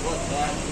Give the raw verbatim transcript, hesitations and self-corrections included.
What's that?